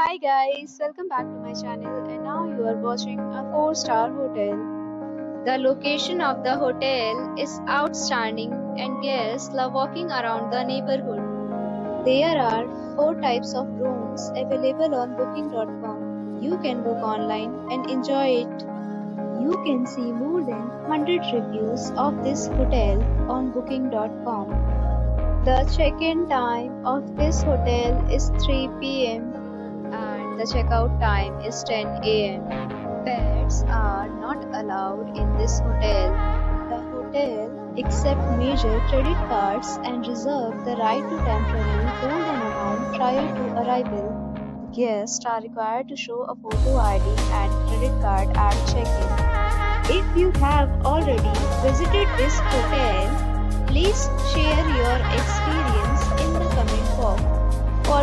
Hi guys, welcome back to my channel, and now you are watching a 4-star hotel. The location of the hotel is outstanding and guests love walking around the neighborhood. There are 4 types of rooms available on booking.com. You can book online and enjoy it. You can see more than 100 reviews of this hotel on booking.com. The check-in time of this hotel is 3 p.m. and the checkout time is 10 a.m. Pets are not allowed in this hotel. The hotel accepts major credit cards and reserves the right to temporarily hold an amount prior to arrival. Guests are required to show a photo ID and credit card at check-in. If you have already visited this hotel, please share your experience in the comment box. For